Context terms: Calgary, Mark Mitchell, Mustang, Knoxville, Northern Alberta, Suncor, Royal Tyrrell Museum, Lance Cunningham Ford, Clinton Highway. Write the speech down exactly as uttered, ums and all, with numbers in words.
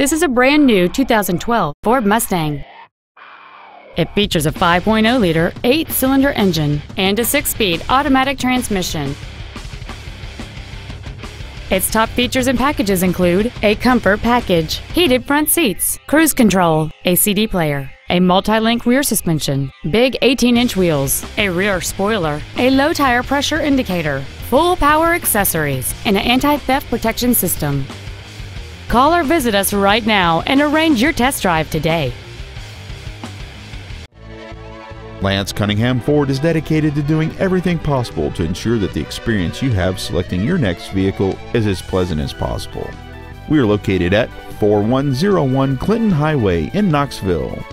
This is a brand new two thousand twelve Ford Mustang. It features a five point oh liter eight-cylinder engine and a six-speed automatic transmission. Its top features and packages include a comfort package, heated front seats, cruise control, a C D player, a multi-link rear suspension, big eighteen inch wheels, a rear spoiler, a low tire pressure indicator, full power accessories, and an anti-theft protection system. Call or visit us right now and arrange your test drive today. Lance Cunningham Ford is dedicated to doing everything possible to ensure that the experience you have selecting your next vehicle is as pleasant as possible. We are located at four one oh one Clinton Highway in Knoxville.